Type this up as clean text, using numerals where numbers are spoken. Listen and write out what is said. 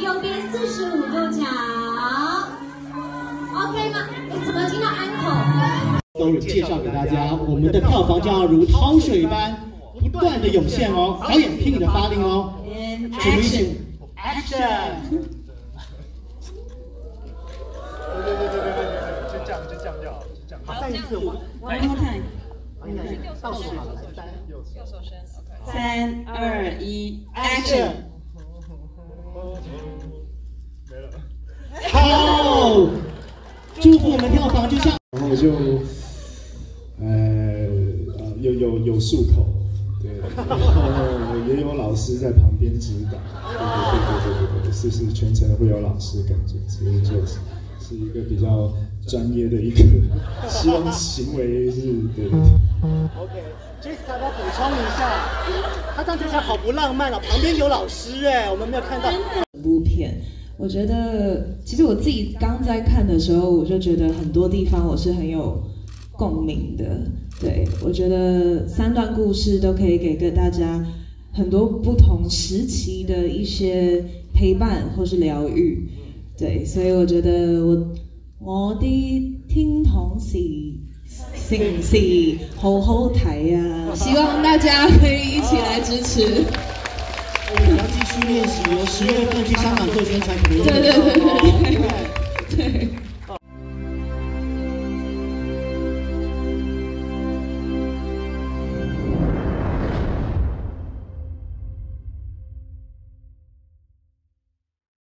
右边45度角 ，OK 吗？怎么进到安口？都有介绍给大家，我们的票房将如潮水般不断的涌现哦，导演听你的发令哦。In action, action！ 就这样好，再一次，我们看。 倒数好了，3、2、1 ，Action！ 好，祝福我们票房就像，然后就有漱口，对，然后也有老师在旁边指导，对，是全程会有老师跟着，所以就是一个比较专业的一个希望行为是对。 OK，Jessica， 要补充一下，他这样听起来好不浪漫哦，旁边有老师哎，我们没有看到。这部片，我觉得其实我自己刚在看的时候，我就觉得很多地方我是很有共鸣的。对，我觉得三段故事都可以给大家很多不同时期的一些陪伴或是疗愈。对，所以我觉得我的天堂是。 是唔是好好睇啊？希望大家可以一起来支持。我们要继续练习，10月份去香港做宣传。对。